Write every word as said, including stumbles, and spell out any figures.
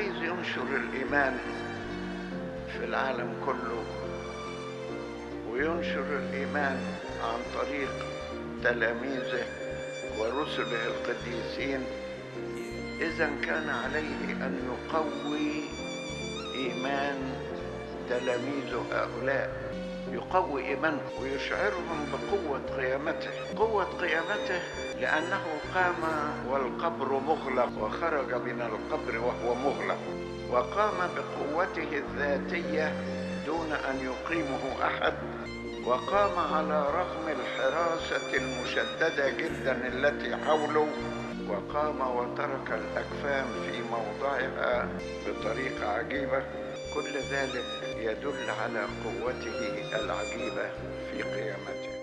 عايز ينشر الإيمان في العالم كله، وينشر الإيمان عن طريق تلاميذه ورسله القديسين، إذا كان عليه أن يقوي إيمان تلاميذه هؤلاء، يقوي إيمانهم ويشعرهم بقوة قيامته قوة قيامته لأنه قام والقبر مغلق، وخرج من القبر وهو مغلق، وقام بقوته الذاتية دون أن يقيمه أحد، وقام على رغم الحراسة المشددة جدا التي حوله، وقام وترك الأكفان في موضعها بطريقة عجيبة. كل ذلك يدل على قوته العجيبة في قيامته.